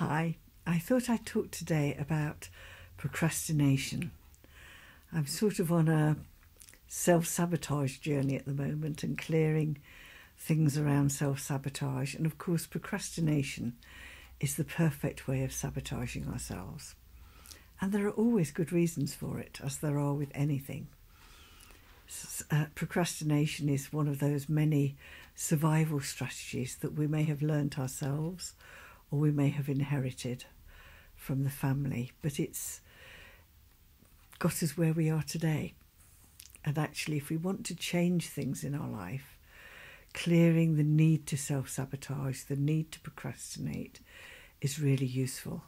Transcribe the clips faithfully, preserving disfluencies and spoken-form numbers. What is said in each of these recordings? Hi, I thought I'd talk today about procrastination. I'm sort of on a self-sabotage journey at the moment and clearing things around self-sabotage. And of course, procrastination is the perfect way of sabotaging ourselves. And there are always good reasons for it, as there are with anything. Uh, procrastination is one of those many survival strategies that we may have learnt ourselves or we may have inherited from the family, but it's got us where we are today. And actually, if we want to change things in our life, clearing the need to self-sabotage, the need to procrastinate is really useful.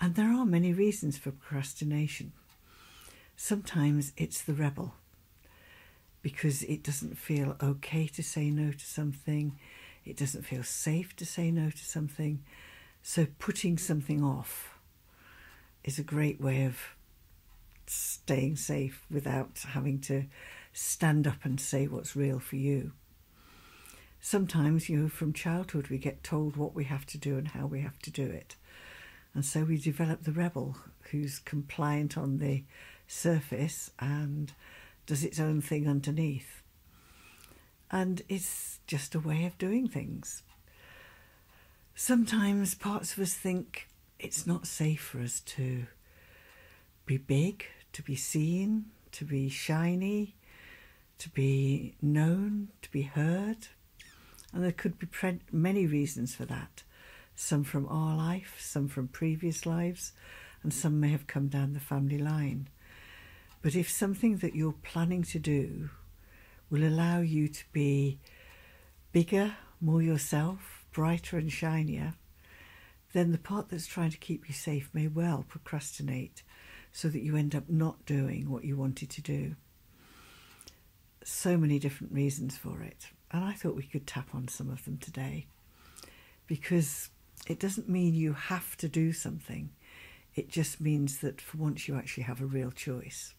And there are many reasons for procrastination. Sometimes it's the rebel, because it doesn't feel okay to say no to something. It doesn't feel safe to say no to something. So putting something off is a great way of staying safe without having to stand up and say what's real for you. Sometimes, you know, from childhood we get told what we have to do and how we have to do it. And so we develop the rebel who's compliant on the surface and does its own thing underneath. And it's just a way of doing things. Sometimes parts of us think it's not safe for us to be big, to be seen, to be shiny, to be known, to be heard. And there could be many reasons for that. Some from our life, some from previous lives, and some may have come down the family line. But if something that you're planning to do will allow you to be bigger, more yourself, brighter and shinier, then the part that's trying to keep you safe may well procrastinate so that you end up not doing what you wanted to do. So many different reasons for it. And I thought we could tap on some of them today, because it doesn't mean you have to do something. It just means that for once you actually have a real choice,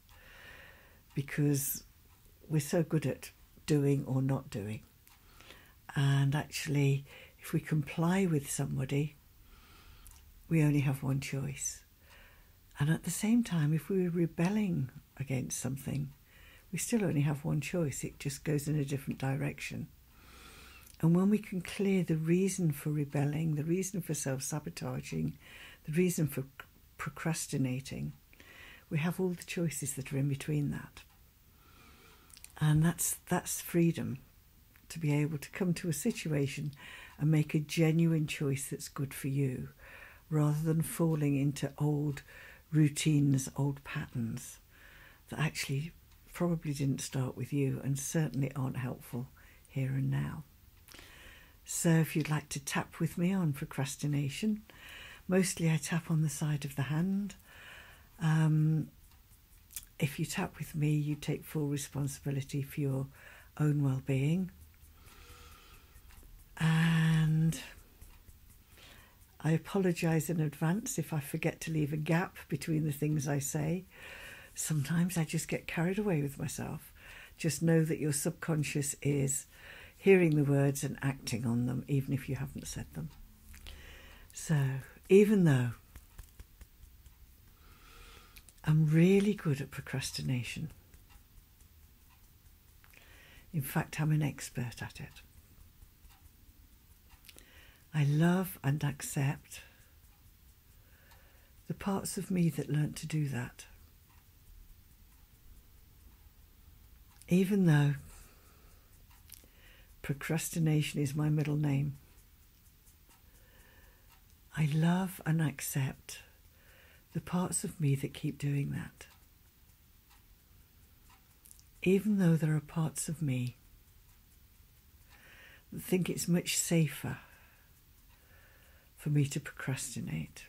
because we're so good at doing or not doing. And actually, if we comply with somebody, we only have one choice. And at the same time, if we were rebelling against something, we still only have one choice. It just goes in a different direction. And when we can clear the reason for rebelling, the reason for self-sabotaging, the reason for procrastinating, we have all the choices that are in between that. And that's that's freedom, to be able to come to a situation and make a genuine choice that's good for you, rather than falling into old routines, old patterns that actually probably didn't start with you and certainly aren't helpful here and now. So if you'd like to tap with me on procrastination, mostly I tap on the side of the hand. Um, If you tap with me, you take full responsibility for your own well-being. And I apologise in advance if I forget to leave a gap between the things I say. Sometimes I just get carried away with myself. Just know that your subconscious is hearing the words and acting on them, even if you haven't said them. So, even though I'm really good at procrastination, in fact, I'm an expert at it, I love and accept the parts of me that learnt to do that, even though procrastination is my middle name. I love and accept the parts of me that keep doing that, even though there are parts of me that think it's much safer for me to procrastinate,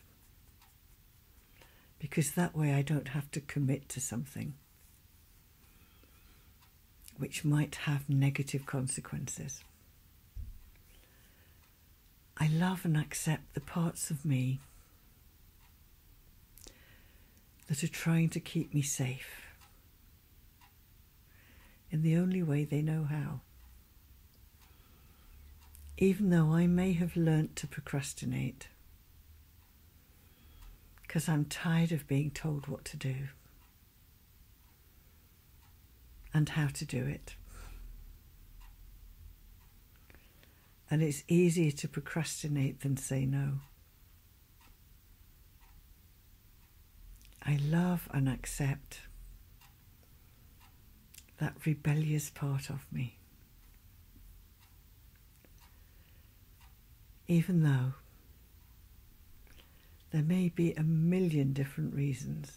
because that way I don't have to commit to something which might have negative consequences. I love and accept the parts of me that are trying to keep me safe in the only way they know how. Even though I may have learnt to procrastinate, because I'm tired of being told what to do and how to do it. And it's easier to procrastinate than say no. I love and accept that rebellious part of me, even though there may be a million different reasons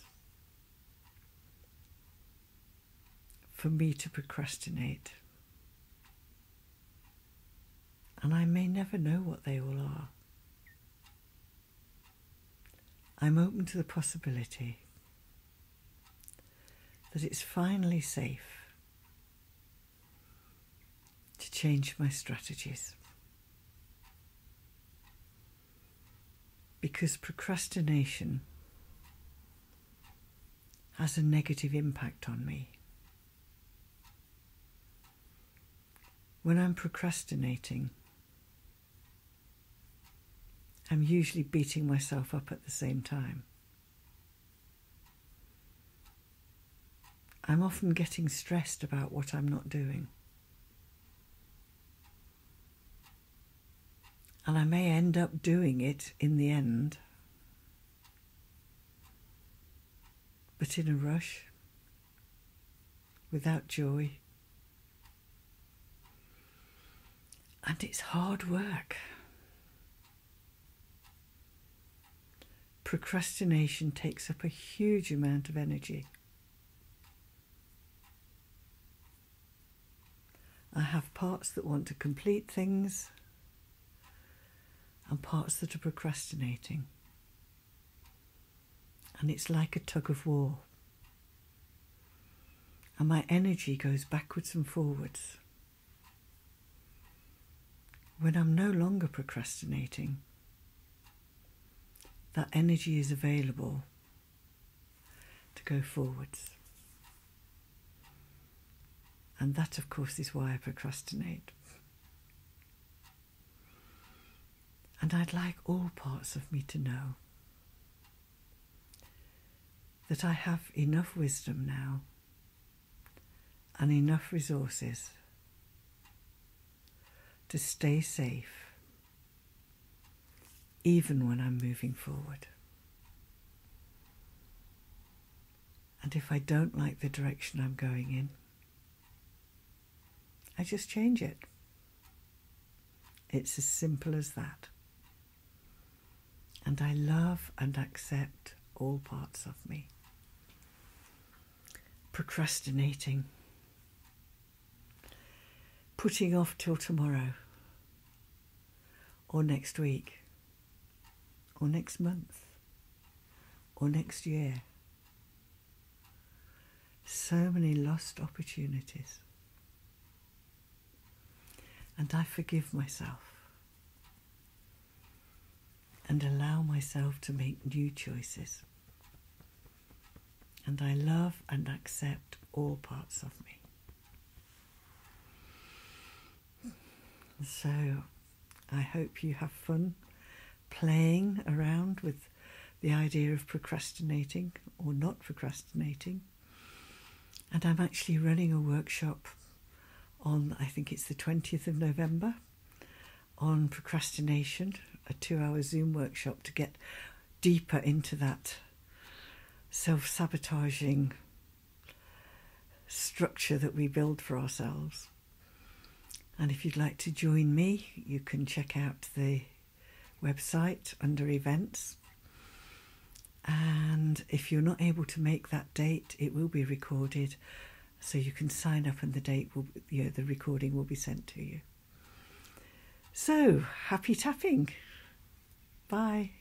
for me to procrastinate. And I may never know what they all are. I'm open to the possibility that it's finally safe to change my strategies. Because procrastination has a negative impact on me. When I'm procrastinating, I'm usually beating myself up at the same time. I'm often getting stressed about what I'm not doing. And I may end up doing it in the end, but in a rush, without joy. And it's hard work. Procrastination takes up a huge amount of energy. I have parts that want to complete things and parts that are procrastinating. And it's like a tug of war. And my energy goes backwards and forwards. When I'm no longer procrastinating, that energy is available to go forwards. And that, of course, is why I procrastinate. And I'd like all parts of me to know that I have enough wisdom now and enough resources to stay safe, even when I'm moving forward. And if I don't like the direction I'm going in, I just change it. It's as simple as that. And I love and accept all parts of me. Procrastinating, putting off till tomorrow, or next week, or next month, or next year. So many lost opportunities. And I forgive myself and allow myself to make new choices. And I love and accept all parts of me. So I hope you have fun playing around with the idea of procrastinating or not procrastinating. And I'm actually running a workshop on, I think it's the twentieth of November, on procrastination, a two-hour Zoom workshop to get deeper into that self-sabotaging structure that we build for ourselves. And if you'd like to join me, you can check out the website under events. And if you're not able to make that date, it will be recorded, so you can sign up and the date will, you know, the recording will be sent to you. So, happy tapping. Bye.